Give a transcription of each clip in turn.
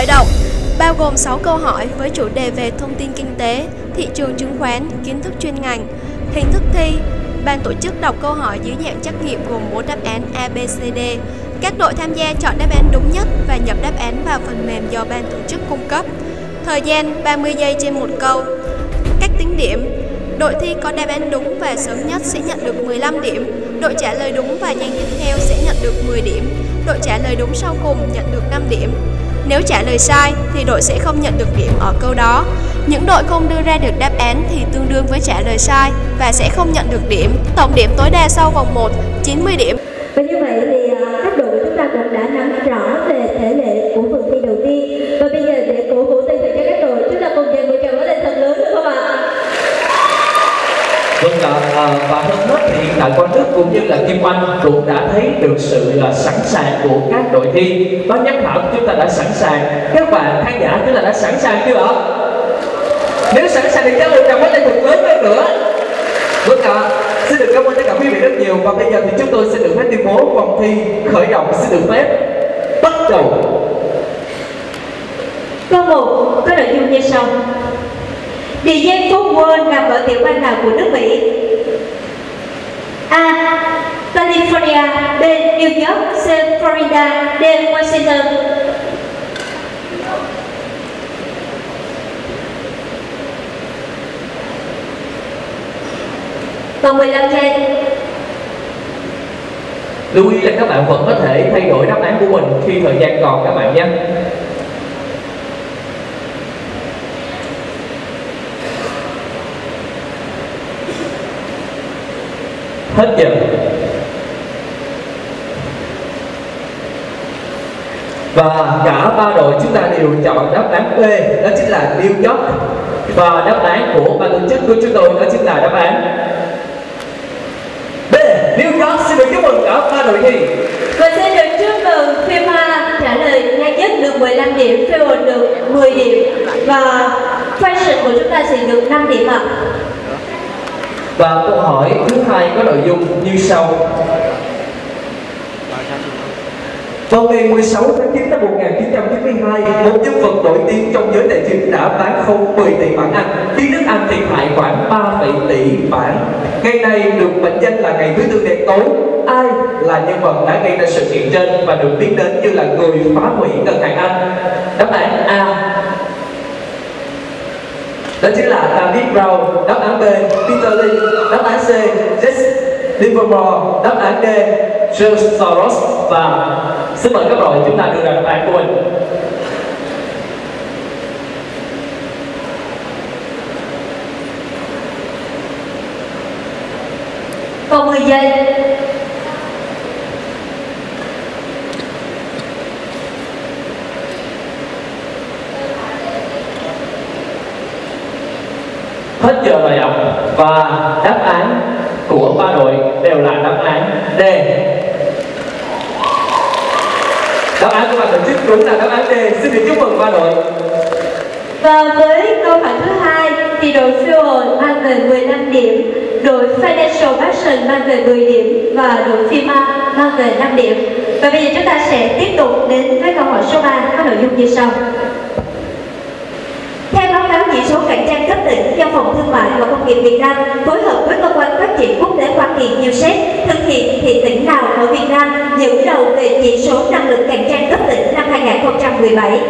khởi động, bao gồm 6 câu hỏi với chủ đề về thông tin kinh tế, thị trường chứng khoán, kiến thức chuyên ngành. Hình thức thi, ban tổ chức đọc câu hỏi dưới dạng trắc nghiệm gồm 4 đáp án A, B, C, D. Các đội tham gia chọn đáp án đúng nhất và nhập đáp án vào phần mềm do ban tổ chức cung cấp. Thời gian 30 giây trên một câu. Cách tính điểm, đội thi có đáp án đúng và sớm nhất sẽ nhận được 15 điểm. Đội trả lời đúng và nhanh tiếp theo sẽ nhận được 10 điểm. Đội trả lời đúng sau cùng nhận được 5 điểm. Nếu trả lời sai thì đội sẽ không nhận được điểm ở câu đó. Những đội không đưa ra được đáp án thì tương đương với trả lời sai và sẽ không nhận được điểm. Tổng điểm tối đa sau vòng 1, 90 điểm. Và như vậy thì các đội của chúng ta cũng đã nắm rõ về thể lệ của phần thi đầu tiên. Và bây giờ để cổ vũ tinh thần cho các đội, chúng ta cùng dành một tràng vỗ tay thật lớn được không ạ? Vâng ạ, và hơn hết thì hiện tại Quang Đức cũng như là Kim Anh cũng đã thấy được sự sẵn sàng của các đội thi. Có nhắc thẳng chúng ta đã sẵn sàng, các bạn khán giả chúng ta đã sẵn sàng chưa ạ? Nếu sẵn sàng thì chắc là trong quá trình thực tế hơn nữa. Vâng ạ, xin được cảm ơn tất cả quý vị rất nhiều. Và bây giờ thì chúng tôi xin được phép tuyên bố vòng thi khởi động, xin được phép bắt đầu. Câu 1 có nội dung như sau. Địa danh phố Wall nằm ở tiểu bang nào của nước Mỹ? A. California, B. New York, C. Florida, D. Washington. Còn 15 giây. Lưu ý là các bạn vẫn có thể thay đổi đáp án của mình khi thời gian còn các bạn nhé. Hết giờ. Và cả ba đội chúng ta đều chọn đáp án B, đó chính là New York. Và đáp án của ban tổ chức của chúng tôi đó chính là đáp án B, New York. Xin được chúc mừng cả ba đội thi. Và xin được chúc mừng Fima trả lời nhanh nhất được 15 điểm, Seoul được 10 điểm và Fashion của chúng ta sẽ được 5 điểm ạ. Và câu hỏi thứ hai có nội dung như sau. Vào ngày 16 tháng 9 năm 1992, một nhân vật nổi tiếng trong giới tài chính đã bán khống 10 tỷ bảng Anh, khiến nước Anh thiệt hại khoảng 3,7 tỷ bảng. Ngày này được mệnh danh là ngày thứ tư đen tối. Ai là nhân vật đã gây ra sự kiện trên và được biết đến như là người phá hủy ngân hàng Anh? Đáp án A, đó chính là David Brown. Đáp án B, Peterli. Đáp án C, Livermore. Đáp án D, Charles Soros. Và xin mời các đội chúng ta đưa ra đáp án của mình. Còn 10 giây. Hết giờ rồi ạ. Và đáp án của ba đội đều là đáp án D. Đáp án của ban tổ chức cũng là đáp án D. Xin được chúc mừng ba đội. Và với câu hỏi thứ hai thì đội Seoul mang về 15 điểm, đội Financial Fashion mang về 10 điểm và đội Fima mang về 5 điểm. Và bây giờ chúng ta sẽ tiếp tục đến với câu hỏi số 3 có nội dung như sau. Theo báo cáo chỉ số cạnh tranh cấp tỉnh do Phòng Thương mại và Công nghiệp Việt Nam phối hợp với Cơ quan Phát triển Quốc tế Hoa Kỳ USET thực hiện, thì tỉnh nào ở Việt Nam dẫn đầu về chỉ số năng lực cạnh tranh cấp tỉnh năm 2017?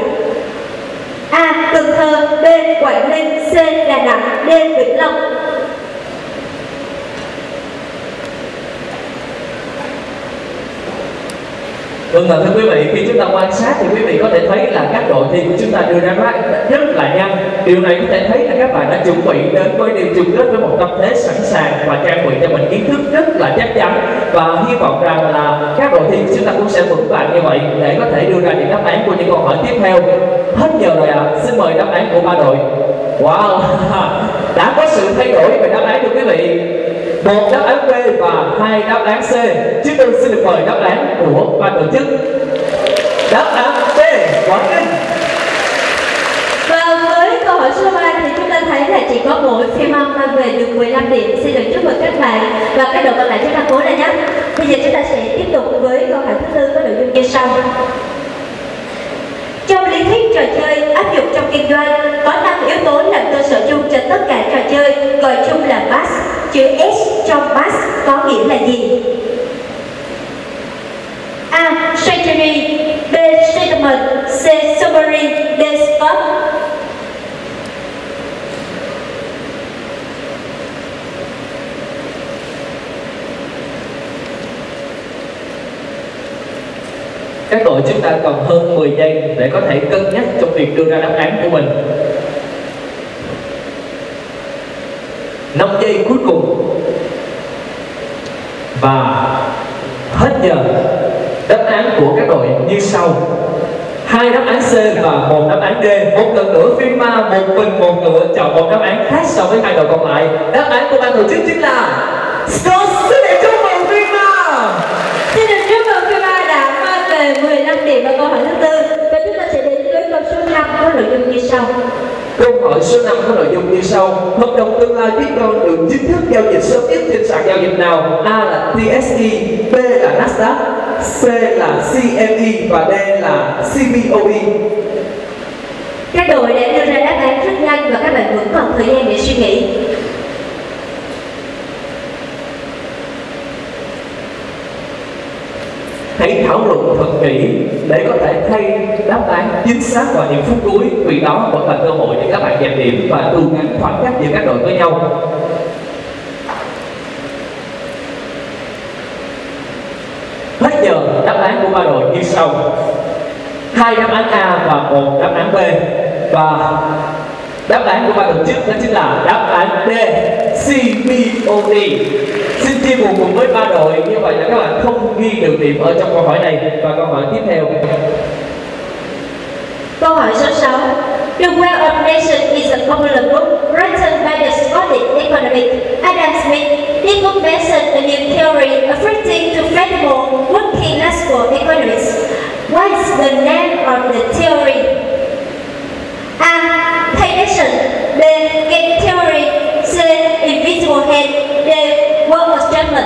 A. Cần Thơ, B. Quảng Ninh, C. Đà Nẵng, D. Vĩnh Long. Vâng, thưa quý vị, khi chúng ta quan sát thì quý vị có thể thấy là các đội thi của chúng ta đưa ra rất là nhanh. Điều này có thể thấy là các bạn đã chuẩn bị đến với điểm chung kết với một tâm thế sẵn sàng và trang bị cho mình kiến thức rất là chắc chắn. Và hy vọng rằng là các đội thi của chúng ta cũng sẽ vững vàng như vậy để có thể đưa ra những đáp án của những câu hỏi tiếp theo. Hết giờ rồi ạ. Xin mời đáp án của ba đội. Wow, đã có sự thay đổi về đáp án của quý vị. Một đáp án B và hai đáp án C. Chúng tôi xin được mời đáp án của ban tổ chức. Đáp án B, Quảng Ninh. Và với câu hỏi số 3 thì chúng ta thấy là chỉ có mỗi phim mang về được 15 điểm. Xin được chúc mừng các bạn và các đội còn lại chúng ta cố lên nhé. Bây giờ chúng ta sẽ tiếp tục với câu hỏi thứ tư có nội dung như sau. Trong lý thuyết trò chơi áp dụng trong kinh doanh có 5 yếu tố làm cơ sở chung cho tất cả trò chơi, gọi chung là BASS. Chữ S trong BASS có nghĩa là gì? A. Strategy, B. Statement, C. Summary, D. Spot. Các đội chúng ta còn hơn 10 giây để có thể cân nhắc trong việc đưa ra đáp án của mình. 5 giây cuối cùng. Và hết giờ. Đáp án của các đội như sau: 2 đáp án C và 1 đáp án D. Một lần nữa Fima một mình một lựa chọn một đáp án khác so với hai đội còn lại. Đáp án của ban tổ chức chính là Scott. Và câu hỏi thứ tư, và chúng ta sẽ đến với câu số 5 có nội dung như sau. Câu hỏi số 5 có nội dung như sau: hợp đồng tương lai Bitcoin được chính thức giao dịch sớm nhất trên sàn giao dịch nào? A là TSE, B là NASDAQ, C là CME và D là CBOE. Các đội đã đưa ra đáp án rất nhanh và các bạn vẫn còn thời gian để suy nghĩ. Hãy thảo luận thật kỹ để có thể thay đáp án chính xác vào những phút cuối, vì đó vẫn là cơ hội để các bạn giành điểm và thu ngắn khoảng cách giữa các đội với nhau. Hết giờ, đáp án của ba đội như sau: 2 đáp án A và 1 đáp án B, và đáp án của ban tổ chức đó chính là đáp án D, CBOE. Xin chia buồn cùng với ba đội, như vậy là các bạn không ghi được điểm ở trong câu hỏi này. Và câu hỏi tiếp theo. Câu hỏi số 6. The Wealth of Nations is a popular book written by the Scottish economist Adam Smith. This book mentions a new theory affecting to flexible working class economists. What is the name of the theory? B. Game Theory, C. Invisible Hand, D. Wall of Judgment.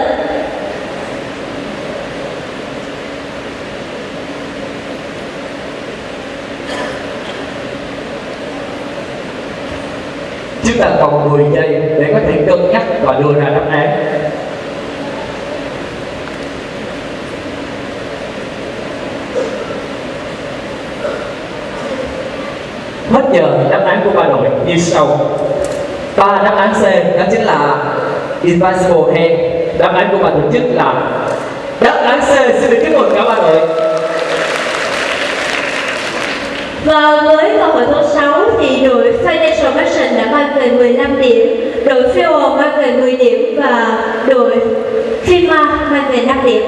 Chúng ta còn 10 giây để có thể cân nhắc và đưa ra đáp án. Hết giờ, đáp án của ba đội như sau: 3 đáp án C đó chính là Invisible Hand. Đáp án của ban tổ chức là đáp án C. Xin được chúc mừng cả ba đội. Và với câu hỏi số 6 thì đội Financial Fashion đã mang về 15 điểm, đội Wall mang về 10 điểm và đội Fima mang về 5 điểm.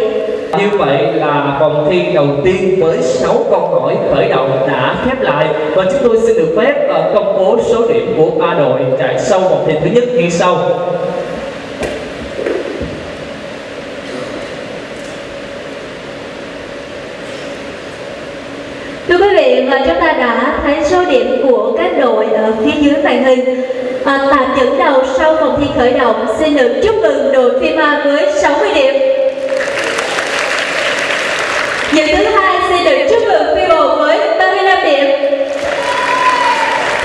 Như vậy là vòng thi đầu tiên với 6 câu hỏi khởi động đã khép lại, và chúng tôi xin được phép công bố số điểm của ba đội chạy sau vòng thi thứ nhất như sau. Thưa quý vị, và chúng ta đã thấy số điểm của các đội ở phía dưới màn hình. Tạm dẫn đầu sau vòng thi khởi động, xin được chúc mừng đội Fima với 60 điểm. Dự thứ hai xin được chúc mừng Wall với 35 điểm.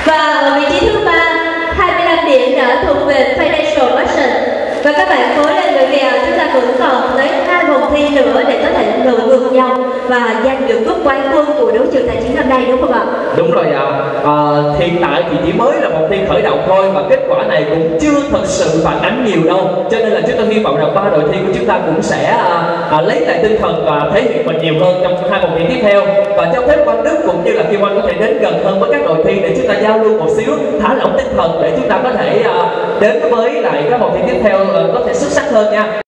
Và ở vị trí thứ ba, 25 điểm đã thuộc về Financial Fashion. Và các bạn cố lên bởi vì chúng ta vẫn còn tới 2 vòng thi nữa để có thể lội ngược nhau và giành được cúp quán quân của đấu trường tài chính năm nay, đúng không ạ? Đúng rồi ạ. Hiện tại thì chỉ mới là vòng thi khởi động thôi và kết quả này cũng chưa thật sự phản ánh nhiều đâu. Cho nên là chúng ta hy vọng rằng ba đội thi của chúng ta cũng sẽ lấy lại tinh thần và thể hiện mình nhiều hơn trong 2 vòng thi tiếp theo. Và cho phép Quang Đức cũng như là Kim Anh có thể đến gần hơn với các đội thi để chúng ta giao lưu một xíu, thả lỏng tinh thần để chúng ta có thể đến với lại các vòng thi tiếp theo có thể xuất sắc hơn nha.